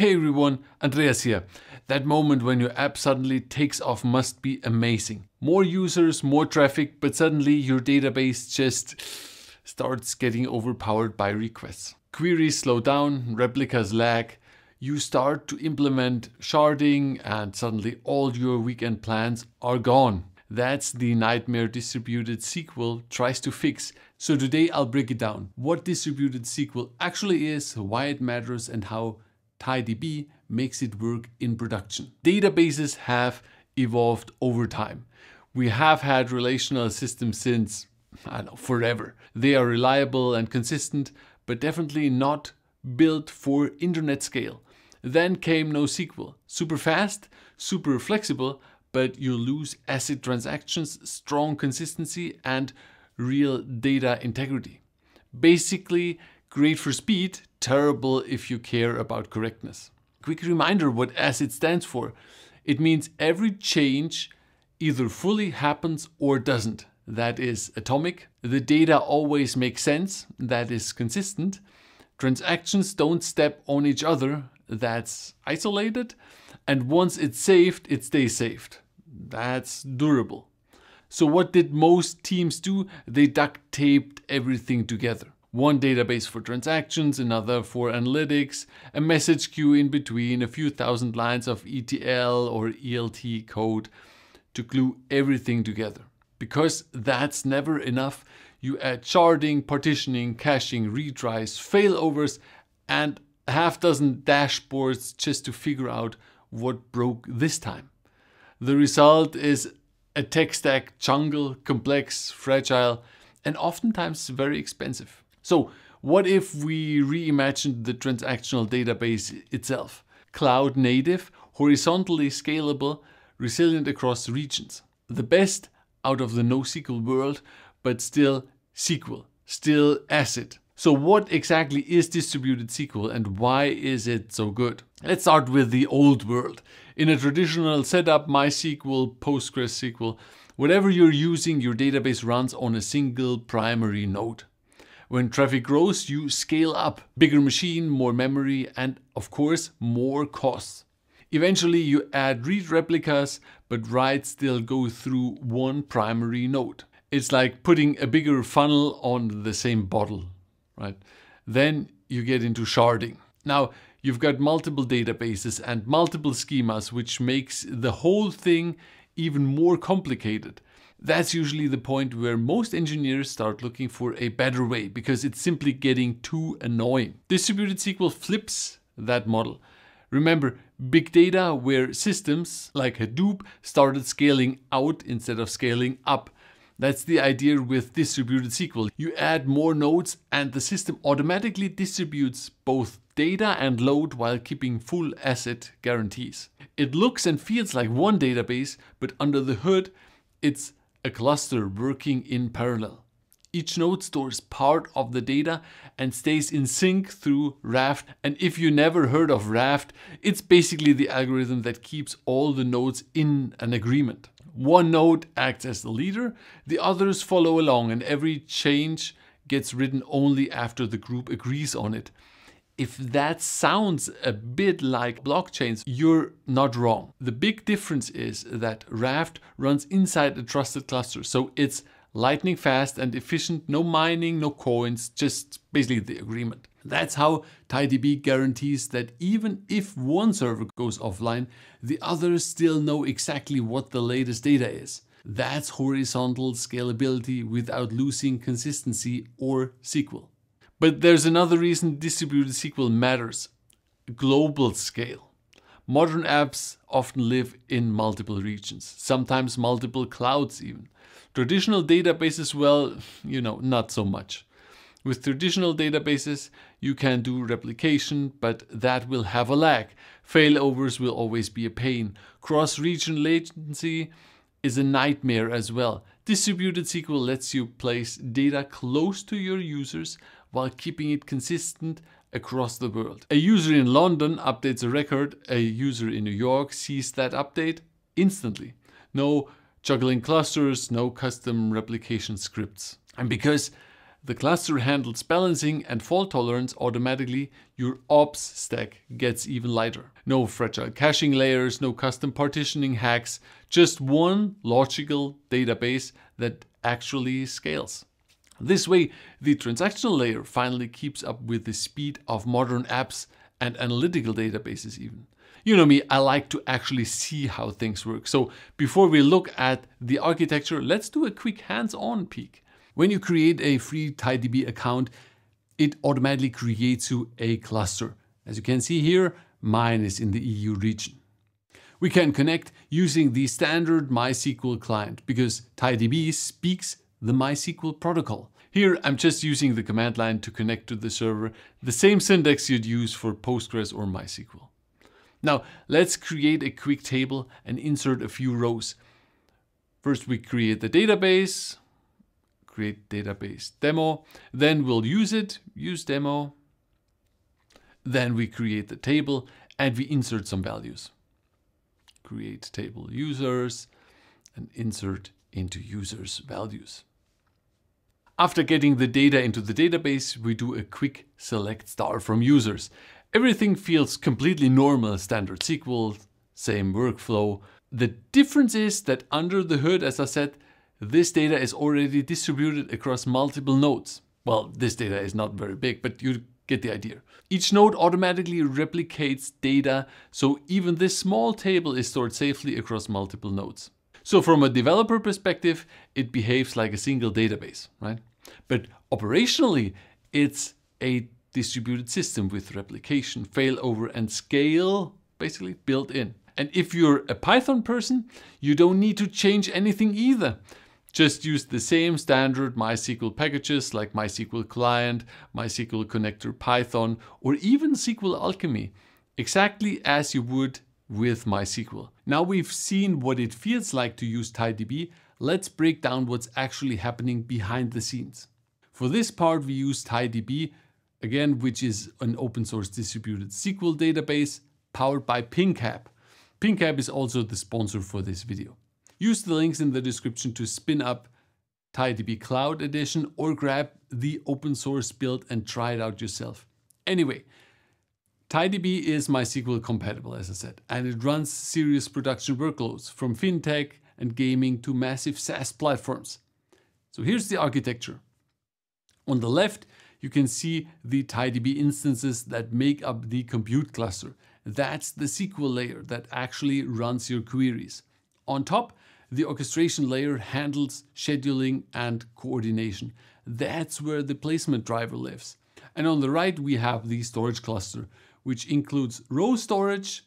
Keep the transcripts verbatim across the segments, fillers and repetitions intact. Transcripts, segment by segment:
Hey everyone, Andreas here. That moment when your app suddenly takes off must be amazing. More users, more traffic, but suddenly your database just starts getting overpowered by requests. Queries slow down, replicas lag, you start to implement sharding and suddenly all your weekend plans are gone. That's the nightmare distributed S Q L tries to fix. So today I'll break it down. What distributed S Q L actually is, why it matters and how TiDB makes it work in production. Databases have evolved over time. We have had relational systems since, I don't know, forever. They are reliable and consistent, but definitely not built for internet scale. Then came NoSQL, super fast, super flexible, but you lose ACID transactions, strong consistency, and real data integrity. Basically, great for speed, terrible if you care about correctness. Quick reminder what ACID stands for. It means every change either fully happens or doesn't. That is atomic. The data always makes sense. That is consistent. Transactions don't step on each other. That's isolated. And once it's saved, it stays saved. That's durable. So what did most teams do? They duct taped everything together. One database for transactions, another for analytics, a message queue in between, a few thousand lines of E T L or E L T code to glue everything together. Because that's never enough, you add sharding, partitioning, caching, retries, failovers, and a half dozen dashboards just to figure out what broke this time. The result is a tech stack jungle, complex, fragile, and oftentimes very expensive. So what if we reimagined the transactional database itself? Cloud native, horizontally scalable, resilient across regions. The best out of the NoSQL world, but still S Q L, still ACID. So what exactly is distributed S Q L and why is it so good? Let's start with the old world. In a traditional setup, MySQL, PostgreSQL, whatever you're using, your database runs on a single primary node. When traffic grows, you scale up. Bigger machine, more memory, and of course, more costs. Eventually, you add read replicas, but writes still go through one primary node. It's like putting a bigger funnel on the same bottle, right? Then you get into sharding. Now, you've got multiple databases and multiple schemas, which makes the whole thing even more complicated. That's usually the point where most engineers start looking for a better way because it's simply getting too annoying. Distributed S Q L flips that model. Remember, big data where systems like Hadoop started scaling out instead of scaling up. That's the idea with distributed S Q L. You add more nodes and the system automatically distributes both data and load while keeping full ACID guarantees. It looks and feels like one database, but under the hood, it's a cluster working in parallel. Each node stores part of the data and stays in sync through Raft. And if you never heard of Raft, it's basically the algorithm that keeps all the nodes in an agreement. One node acts as the leader, the others follow along, and every change gets written only after the group agrees on it. If that sounds a bit like blockchains, you're not wrong. The big difference is that Raft runs inside a trusted cluster, so it's lightning fast and efficient, no mining, no coins, just basically the agreement. That's how TiDB guarantees that even if one server goes offline, the others still know exactly what the latest data is. That's horizontal scalability without losing consistency or S Q L. But there's another reason distributed S Q L matters. Global scale. Modern apps often live in multiple regions, sometimes multiple clouds even. Traditional databases, well, you know, not so much. With traditional databases, you can do replication, but that will have a lag. Failovers will always be a pain. Cross-region latency is a nightmare as well. Distributed S Q L lets you place data close to your users while keeping it consistent across the world. A user in London updates a record, a user in New York sees that update instantly. No juggling clusters, no custom replication scripts. And because the cluster handles balancing and fault tolerance automatically, your ops stack gets even lighter. No fragile caching layers, no custom partitioning hacks, just one logical database that actually scales. This way, the transactional layer finally keeps up with the speed of modern apps and analytical databases even. You know me, I like to actually see how things work. So before we look at the architecture, let's do a quick hands-on peek. When you create a free TiDB account, it automatically creates you a cluster. As you can see here, mine is in the E U region. We can connect using the standard MySQL client because TiDB speaks the MySQL protocol. Here, I'm just using the command line to connect to the server, the same syntax you'd use for Postgres or MySQL. Now, let's create a quick table and insert a few rows. First, we create the database, create database demo, then we'll use it, use demo. Then we create the table and we insert some values. Create table users and insert into users values. After getting the data into the database, we do a quick select star from users. Everything feels completely normal, standard S Q L, same workflow. The difference is that under the hood, as I said, this data is already distributed across multiple nodes. Well, this data is not very big, but you get the idea. Each node automatically replicates data, so even this small table is stored safely across multiple nodes. So from a developer perspective, it behaves like a single database, right? But operationally, it's a distributed system with replication, failover, and scale basically built in. And if you're a Python person, you don't need to change anything either. Just use the same standard MySQL packages like MySQL Client, MySQL Connector Python, or even S Q L Alchemy, exactly as you would with MySQL. Now we've seen what it feels like to use TiDB, let's break down what's actually happening behind the scenes. For this part, we use TiDB, again, which is an open source distributed S Q L database powered by PingCAP. PingCAP is also the sponsor for this video. Use the links in the description to spin up TiDB Cloud Edition or grab the open source build and try it out yourself. Anyway, TiDB is MySQL compatible, as I said, and it runs serious production workloads from fintech and gaming to massive SaaS platforms. So here's the architecture. On the left, you can see the TiDB instances that make up the compute cluster. That's the S Q L layer that actually runs your queries. On top, the orchestration layer handles scheduling and coordination. That's where the placement driver lives. And on the right, we have the storage cluster, which includes row storage,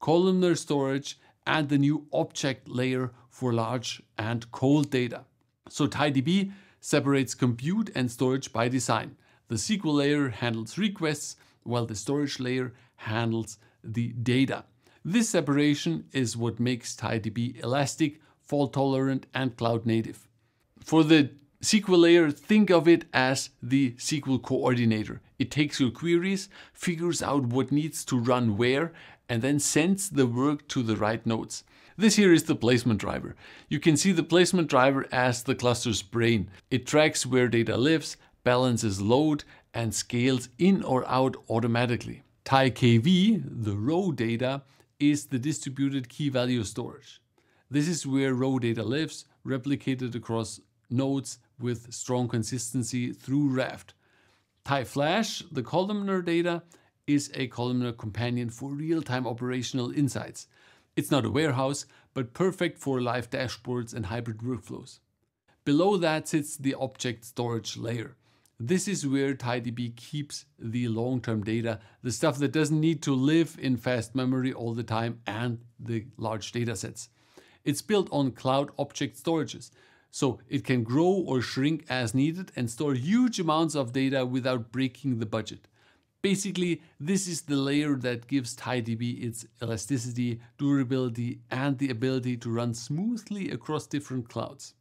columnar storage, and the new object layer for large and cold data. So TiDB separates compute and storage by design. The S Q L layer handles requests, while the storage layer handles the data. This separation is what makes TiDB elastic, fault tolerant, and cloud native. For the S Q L layer, think of it as the S Q L coordinator. It takes your queries, figures out what needs to run where, and then sends the work to the right nodes. This here is the placement driver. You can see the placement driver as the cluster's brain. It tracks where data lives, balances load, and scales in or out automatically. TiKV, the row data, is the distributed key value storage. This is where row data lives, replicated across nodes with strong consistency through Raft. TiFlash, the columnar data, is a columnar companion for real-time operational insights. It's not a warehouse, but perfect for live dashboards and hybrid workflows. Below that sits the object storage layer. This is where TiDB keeps the long-term data, the stuff that doesn't need to live in fast memory all the time, and the large data sets. It's built on cloud object storages, so it can grow or shrink as needed and store huge amounts of data without breaking the budget. Basically, this is the layer that gives TiDB its elasticity, durability, and the ability to run smoothly across different clouds.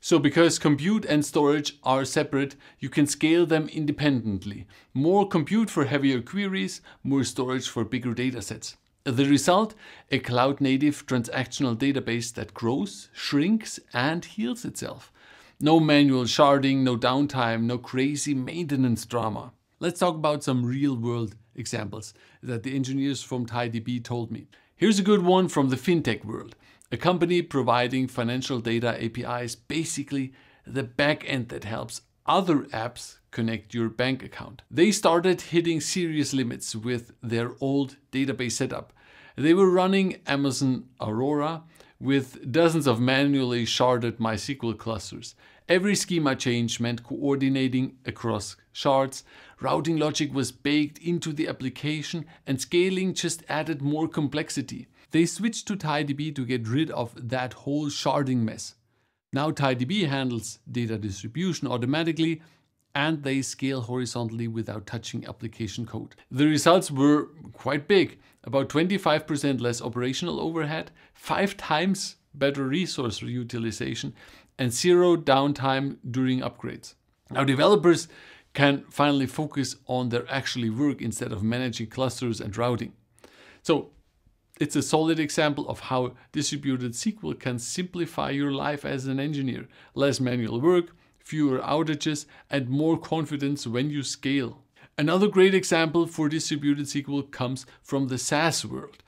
So because compute and storage are separate, you can scale them independently. More compute for heavier queries, more storage for bigger datasets. The result? A cloud-native transactional database that grows, shrinks, and heals itself. No manual sharding, no downtime, no crazy maintenance drama. Let's talk about some real-world examples that the engineers from TiDB told me. Here's a good one from the fintech world. A company providing financial data A P Is, basically the backend that helps other apps connect your bank account. They started hitting serious limits with their old database setup. They were running Amazon Aurora with dozens of manually sharded MySQL clusters. Every schema change meant coordinating across shards, routing logic was baked into the application, and scaling just added more complexity. They switched to TiDB to get rid of that whole sharding mess. Now TiDB handles data distribution automatically, and they scale horizontally without touching application code. The results were quite big, about twenty-five percent less operational overhead, five times better resource utilization, and zero downtime during upgrades. Now developers can finally focus on their actual work instead of managing clusters and routing. So it's a solid example of how distributed S Q L can simplify your life as an engineer. Less manual work, fewer outages, and more confidence when you scale. Another great example for distributed S Q L comes from the SaaS world.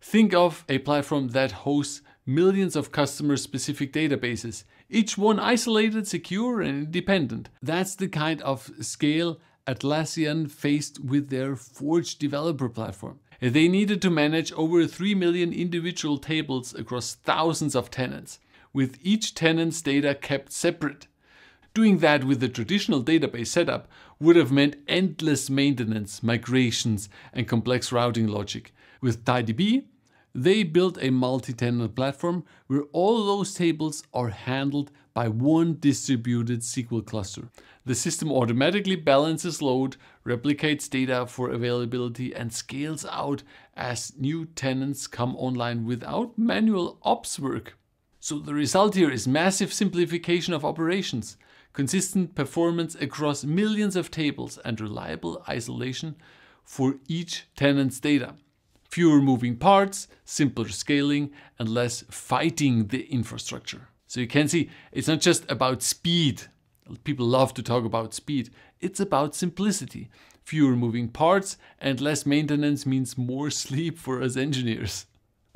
Think of a platform that hosts millions of customer-specific databases, each one isolated, secure, and independent. That's the kind of scale Atlassian faced with their Forge developer platform. They needed to manage over three million individual tables across thousands of tenants, with each tenant's data kept separate. Doing that with the traditional database setup would have meant endless maintenance, migrations, and complex routing logic. With TiDB, they built a multi-tenant platform where all those tables are handled by one distributed S Q L cluster. The system automatically balances load, replicates data for availability, and scales out as new tenants come online without manual ops work. So the result here is massive simplification of operations, consistent performance across millions of tables, and reliable isolation for each tenant's data. Fewer moving parts, simpler scaling, and less fighting the infrastructure. So you can see it's not just about speed. People love to talk about speed. It's about simplicity. Fewer moving parts and less maintenance means more sleep for us engineers.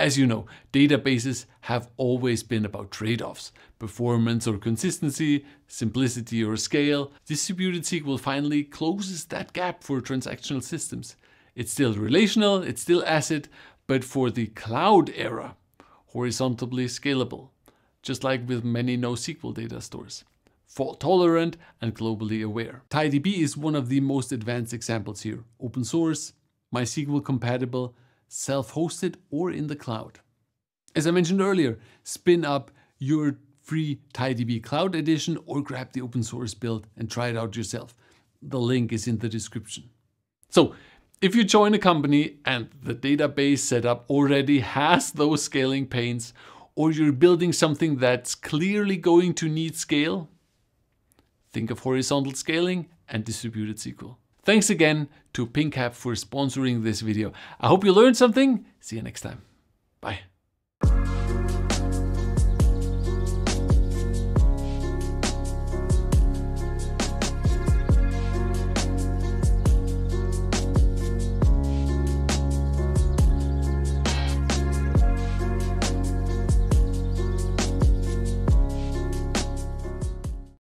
As you know, databases have always been about trade-offs. Performance or consistency, simplicity or scale. Distributed S Q L finally closes that gap for transactional systems. It's still relational, it's still ACID, but for the cloud era, horizontally scalable, just like with many NoSQL data stores. Fault-tolerant and globally aware. TiDB is one of the most advanced examples here. Open source, MySQL compatible, self-hosted or in the cloud. As I mentioned earlier, spin up your free TiDB Cloud Edition or grab the open source build and try it out yourself. The link is in the description. So if you join a company and the database setup already has those scaling pains, or you're building something that's clearly going to need scale, think of horizontal scaling and distributed S Q L. Thanks again to PingCAP for sponsoring this video. I hope you learned something. See you next time. Bye.